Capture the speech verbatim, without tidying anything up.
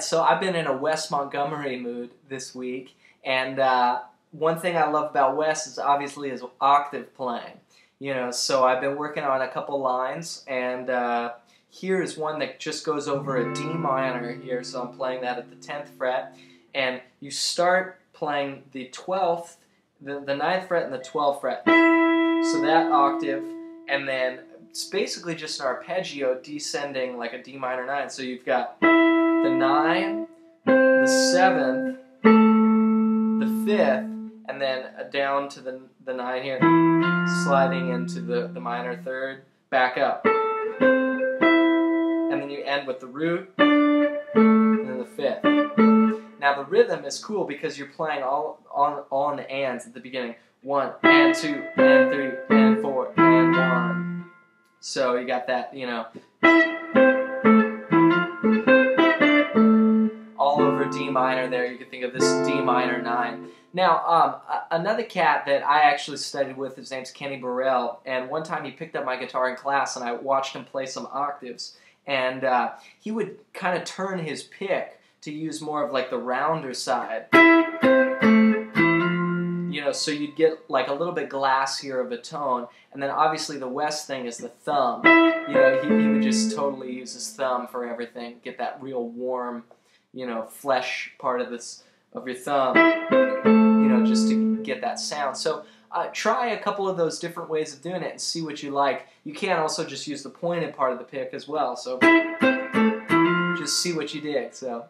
right, so I've been in a Wes Montgomery mood this week, and uh, one thing I love about Wes is obviously his octave playing. You know, so I've been working on a couple lines, and uh, here is one that just goes over a D minor here, so I'm playing that at the tenth fret, and you start playing the twelfth, the, the ninth fret and the twelfth fret, so that octave, and then it's basically just an arpeggio descending like a D minor nine, so you've got the nine, the seventh, the fifth, and then down to the, the nine here, sliding into the, the minor third, back up. And then you end with the root, and then the fifth. Now the rhythm is cool because you're playing all on, all in the ands at the beginning. One, and two, and three, and four, and one. So you got that, you know, all over D minor there. You can think of this D minor nine. Now, um, another cat that I actually studied with, his name's Kenny Burrell, and one time he picked up my guitar in class and I watched him play some octaves, and uh, he would kind of turn his pick to use more of like the rounder side. You know, so you'd get like a little bit glassier of a tone, and then obviously the Wes thing is the thumb. You know, he, he would just totally use his thumb for everything, get that real warm, you know, flesh part of this of your thumb. Just to get that sound. So uh, try a couple of those different ways of doing it and see what you like. You can also just use the pointed part of the pick as well. So just see what you dig. So.